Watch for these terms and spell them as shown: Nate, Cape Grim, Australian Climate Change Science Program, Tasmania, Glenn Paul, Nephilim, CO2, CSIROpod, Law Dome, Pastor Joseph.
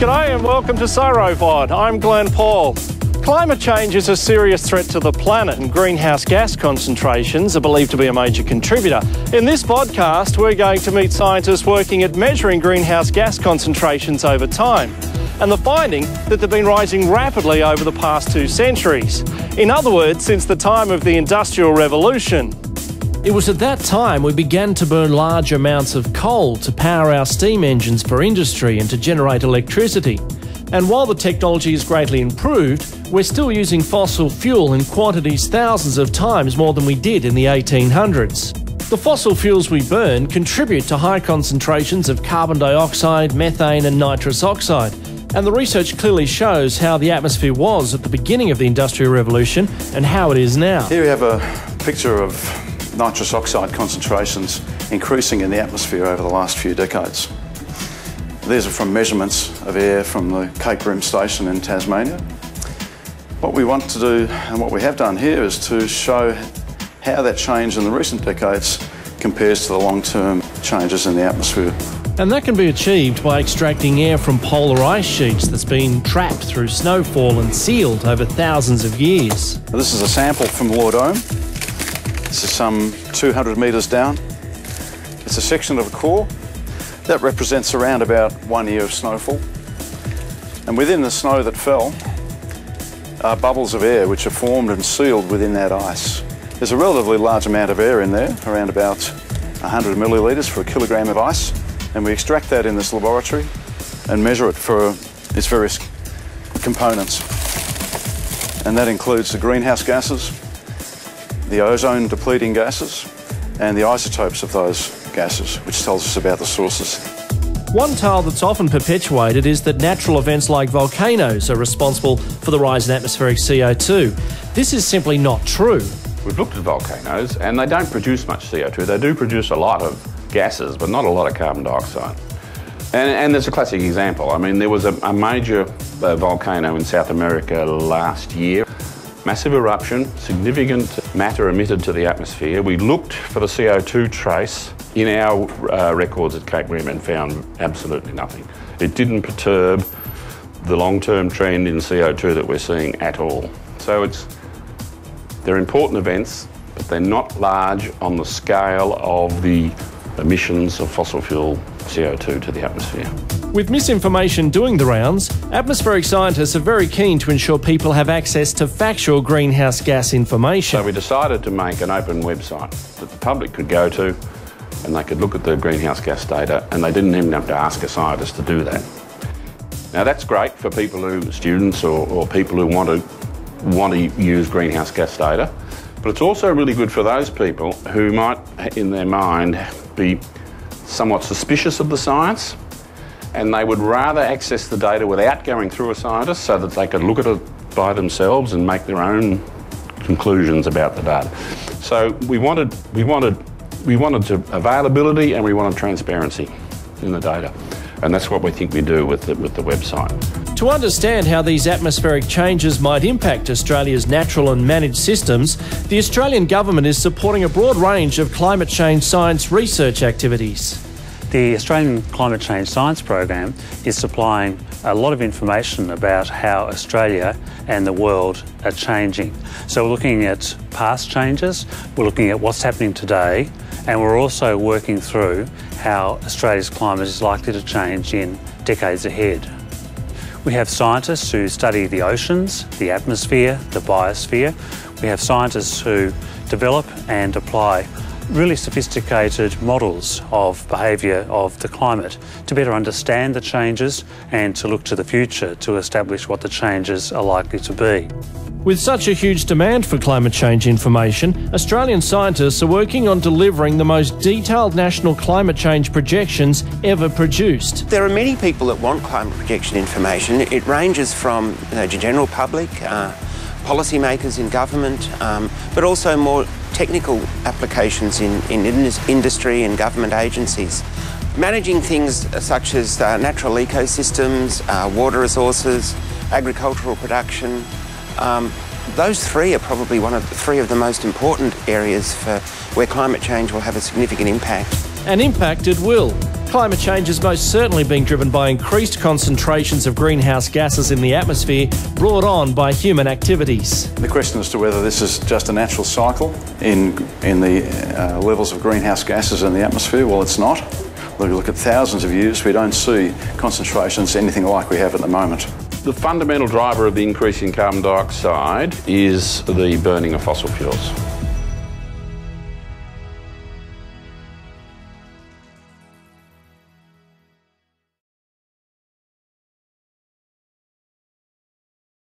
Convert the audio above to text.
G'day and welcome to CSIROpod. I'm Glenn Paul. Climate change is a serious threat to the planet and greenhouse gas concentrations are believed to be a major contributor. In this podcast, we're going to meet scientists working at measuring greenhouse gas concentrations over time and the finding that they've been rising rapidly over the past 2 centuries. In other words, since the time of the Industrial Revolution. It was at that time we began to burn large amounts of coal to power our steam engines for industry and to generate electricity. And while the technology has greatly improved, we're still using fossil fuel in quantities thousands of times more than we did in the 1800s. The fossil fuels we burn contribute to high concentrations of carbon dioxide, methane and nitrous oxide. And the research clearly shows how the atmosphere was at the beginning of the Industrial Revolution and how it is now. Here we have a picture of nitrous oxide concentrations increasing in the atmosphere over the last few decades. These are from measurements of air from the Cape Grim station in Tasmania. What we want to do and what we have done here is to show how that change in the recent decades compares to the long-term changes in the atmosphere. And that can be achieved by extracting air from polar ice sheets that's been trapped through snowfall and sealed over thousands of years. This is a sample from Law Dome. This is some 200 metres down. It's a section of a core that represents around about 1 year of snowfall. And within the snow that fell are bubbles of air which are formed and sealed within that ice. There's a relatively large amount of air in there, around about 100 millilitres for a kilogram of ice. And we extract that in this laboratory and measure it for its various components. And that includes the greenhouse gases, the ozone depleting gases and the isotopes of those gases, which tells us about the sources. One tale that's often perpetuated is that natural events like volcanoes are responsible for the rise in atmospheric CO2. This is simply not true. We've looked at volcanoes and they don't produce much CO2. They do produce a lot of gases, but not a lot of carbon dioxide. And there's a classic example. I mean, there was a major volcano in South America last year. Massive eruption, significant matter emitted to the atmosphere. We looked for the CO2 trace in our records at Cape Grim and found absolutely nothing. It didn't perturb the long-term trend in CO2 that we're seeing at all. So they're important events, but they're not large on the scale of the emissions of fossil fuel CO2 to the atmosphere. With misinformation doing the rounds, atmospheric scientists are very keen to ensure people have access to factual greenhouse gas information. So we decided to make an open website that the public could go to and they could look at the greenhouse gas data, and they didn't even have to ask a scientist to do that. Now that's great for people who, students or people who want to use greenhouse gas data, but it's also really good for those people who might, in their mind, be somewhat suspicious of the science, and they would rather access the data without going through a scientist so that they could look at it by themselves and make their own conclusions about the data. So we wanted availability and we wanted transparency in the data. And that's what we think we do with the website. To understand how these atmospheric changes might impact Australia's natural and managed systems, the Australian government is supporting a broad range of climate change science research activities. The Australian Climate Change Science Program is supplying a lot of information about how Australia and the world are changing. So we're looking at past changes, we're looking at what's happening today, and we're also working through how Australia's climate is likely to change in decades ahead. We have scientists who study the oceans, the atmosphere, the biosphere. We have scientists who develop and apply really sophisticated models of behaviour of the climate to better understand the changes and to look to the future to establish what the changes are likely to be. With such a huge demand for climate change information, Australian scientists are working on delivering the most detailed national climate change projections ever produced. There are many people that want climate projection information. It ranges from the general public, policymakers in government, but also more technical applications in industry and government agencies. Managing things such as natural ecosystems, water resources, agricultural production, those three are probably three of the most important areas where climate change will have a significant impact. An impact it will. Climate change is most certainly being driven by increased concentrations of greenhouse gases in the atmosphere brought on by human activities. The question as to whether this is just a natural cycle in the levels of greenhouse gases in the atmosphere, well, it's not. If you look at thousands of years, we don't see concentrations anything like we have at the moment. The fundamental driver of the increase in carbon dioxide is the burning of fossil fuels.